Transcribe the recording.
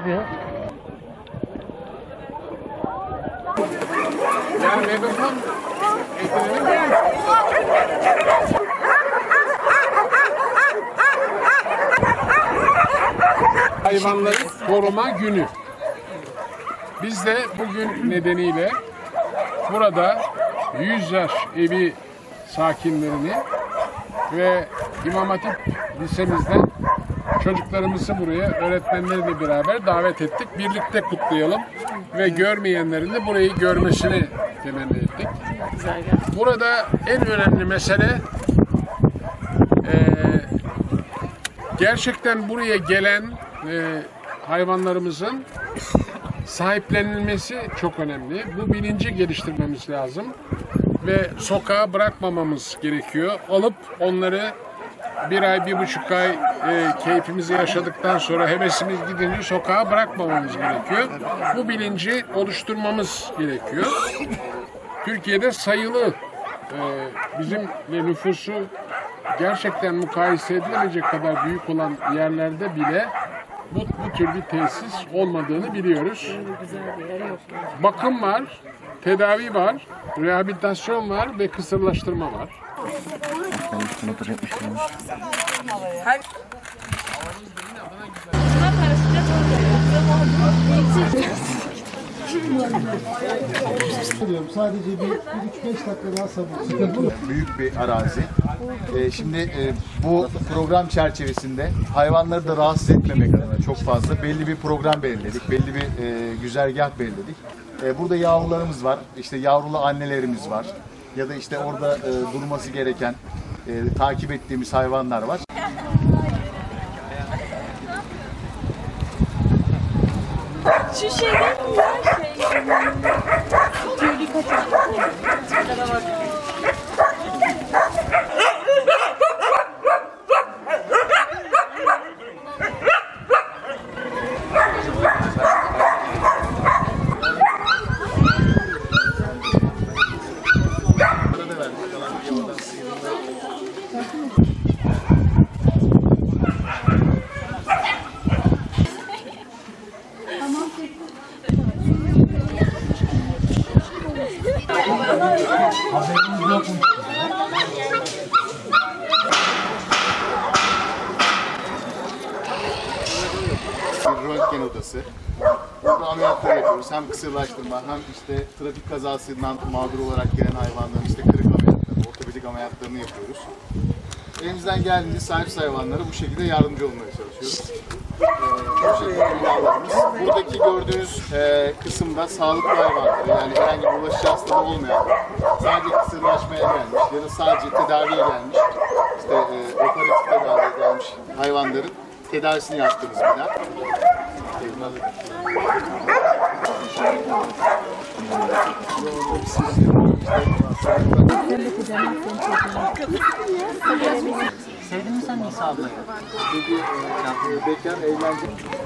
yapıyor? Hayvanları koruma günü. Biz de bugün nedeniyle burada 100 yaş evi sakinlerini ve İmam Hatip lisemizden çocuklarımızı buraya öğretmenleriyle beraber davet ettik. Birlikte kutlayalım ve görmeyenlerin de burayı görmesini temenni ettik. Burada en önemli mesele gerçekten buraya gelen hayvanlarımızın sahiplenilmesi çok önemli. Bu bilinci geliştirmemiz lazım ve sokağa bırakmamamız gerekiyor. Alıp onları bir ay, 1,5 ay keyfimizi yaşadıktan sonra hevesimiz gidince sokağa bırakmamamız gerekiyor. Bu bilinci oluşturmamız gerekiyor. Türkiye'de sayılı bizimle nüfusu gerçekten mukayese edilemeyecek kadar büyük olan yerlerde bile bu tür bir tesis olmadığını biliyoruz. Bakım var, tedavi var, rehabilitasyon var ve kısırlaştırma var. Sadece bir 3-5 dakika daha sabır. Büyük bir arazi. Şimdi bu program çerçevesinde hayvanları da rahatsız etmemek adına çok fazla belli bir program belirledik, belli bir güzergah belirledik. Burada yavrularımız var, işte yavrulu annelerimiz var ya da işte orada durması gereken takip ettiğimiz hayvanlar var. Şu şeyden röntgen odası. Burada ameliyatlar yapıyoruz. Hem kısırlaştırma hem işte trafik kazasından mağdur olarak gelen hayvanların işte kırık ameliyatları, ortopedik ameliyatlarını yapıyoruz. Elimizden geldiğince sahipsiz hayvanlara bu şekilde yardımcı olmaya çalışıyoruz. Buradaki gördüğünüz kısımda sağlıklı hayvanlar, yani herhangi bir bulaşıcı hastalığı olmayan, sadece kısırlaşmaya gelmiş ya da sadece tedaviye gelmiş, işte operatif tedaviye gelmiş hayvanların tedavisini yaptığımız bina. Sevdin mi sen Nisa ablayı? Bekar eğlence.